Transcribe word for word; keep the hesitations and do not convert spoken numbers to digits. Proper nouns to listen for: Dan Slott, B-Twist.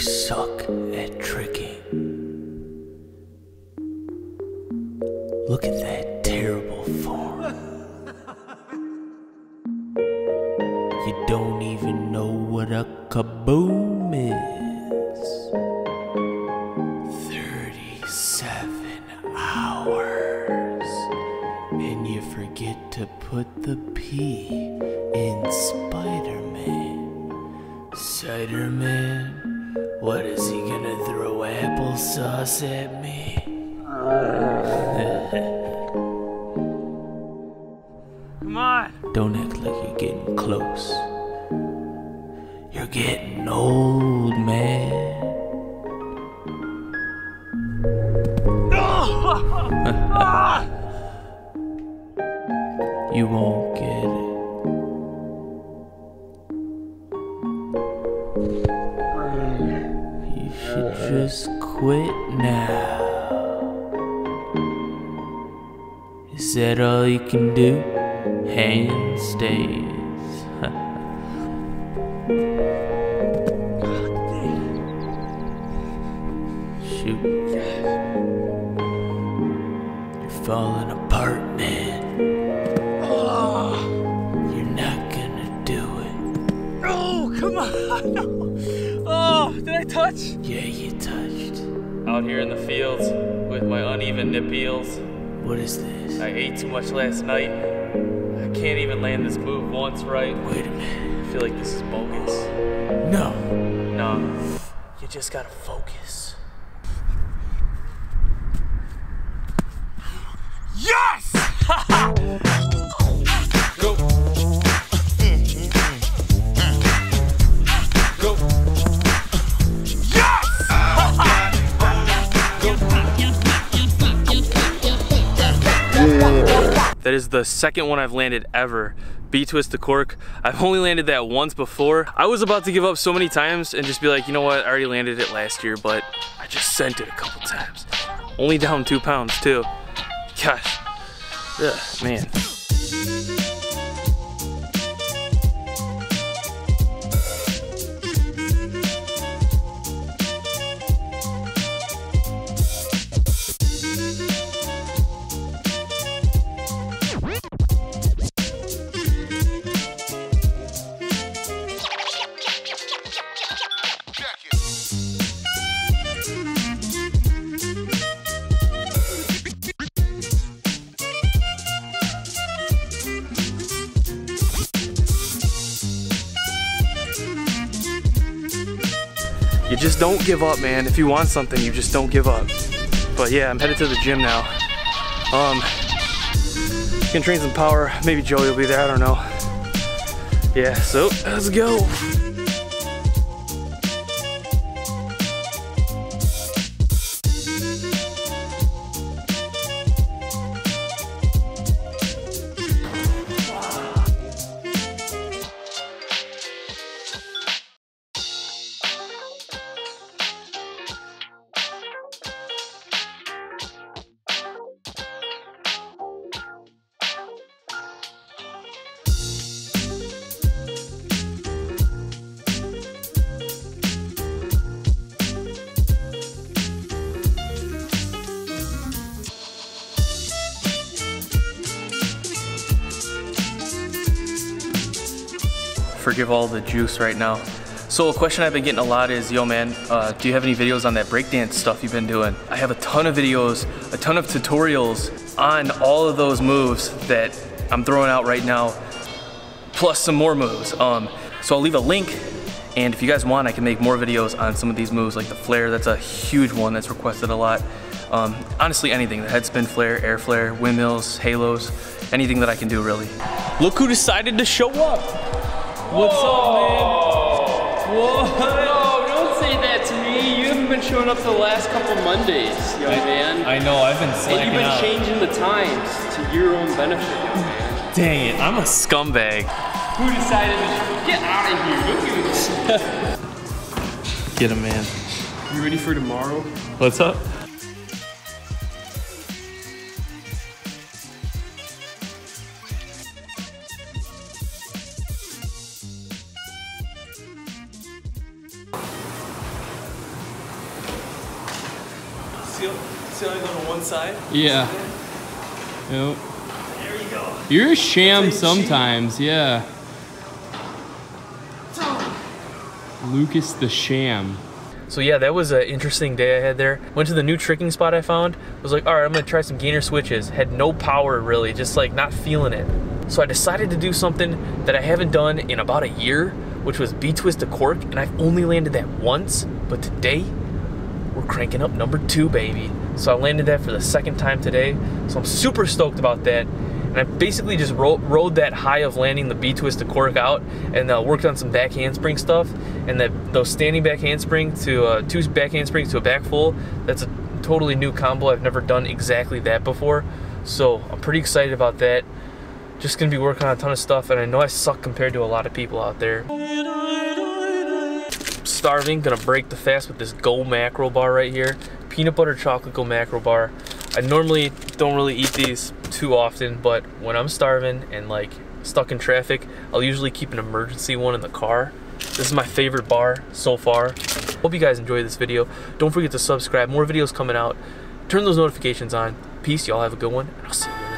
suck at tricking. Look at that terrible form. You don't even know what a kaboom is. thirty-seven hours. And you forget to put the P in Spider-Man. Spider-Man, what is he gonna throw applesauce at me? Come on! Don't act like you're getting close. You're getting old, man. You won't get it. You should just quit now. Is that all you can do? Hand stays. Shoot. You're falling apart, man. Oh. You're not gonna do it. Oh, come on. No. Oh, did I touch? Yeah, you touched. Out here in the fields with my uneven nip heels. What is this? I ate too much last night. I can't even land this move once right. Wait a minute. I feel like this is bogus. No. No. You just gotta focus. Yes! Go. Go. That is the second one I've landed ever. B-Twist the cork. I've only landed that once before. I was about to give up so many times and just be like, you know what, I already landed it last year, but I just sent it a couple times. Only down two pounds too. Gosh, ugh, man. You just don't give up, man. If you want something, you just don't give up. But yeah, I'm headed to the gym now. Um, can train some power. Maybe Joey will be there, I don't know. Yeah, so let's go. Forgive all the juice right now. So a question I've been getting a lot is, yo man, uh, do you have any videos on that breakdance stuff you've been doing? I have a ton of videos, a ton of tutorials on all of those moves that I'm throwing out right now, plus some more moves. Um, so I'll leave a link, and if you guys want, I can make more videos on some of these moves, like the flare. That's a huge one that's requested a lot. Um, honestly, anything, the headspin flare, air flare, windmills, halos, anything that I can do really. Look who decided to show up. What's up, man? What? No, don't say that to me. You haven't been showing up the last couple Mondays, young I, man. I know, I've been slacking. And you've been out. Changing the times to your own benefit, young man. Dang it, I'm a scumbag. Who decided to get out of here? Don't give me shit. Get him, man. You ready for tomorrow? What's up? See how, see how he's on one side? Yeah. Yep. There you go. You're a sham you sometimes, cheat. Yeah. Lucas the Sham. So yeah, that was an interesting day I had there. Went to the new tricking spot I found. I was like, all right, I'm gonna try some gainer switches. Had no power really, just like not feeling it. So I decided to do something that I haven't done in about a year, which was B-Twist a cork, and I've only landed that once, but today we're cranking up number two, baby. So I landed that for the second time today. So I'm super stoked about that. And I basically just ro rode that high of landing the B-Twist to cork out, and uh, worked on some back handspring stuff, and that those standing back handspring to uh, two back handsprings to a back full, that's a totally new combo. I've never done exactly that before, so I'm pretty excited about that. Just gonna be working on a ton of stuff, and I know I suck compared to a lot of people out there. I'm starving, gonna break the fast with this Go Mackerel bar right here. Peanut butter chocolate Go Mackerel bar. I normally don't really eat these too often, but when I'm starving and like stuck in traffic, I'll usually keep an emergency one in the car. This is my favorite bar so far. Hope you guys enjoyed this video. Don't forget to subscribe. More videos coming out. Turn those notifications on. Peace. Y'all have a good one, and I'll see you.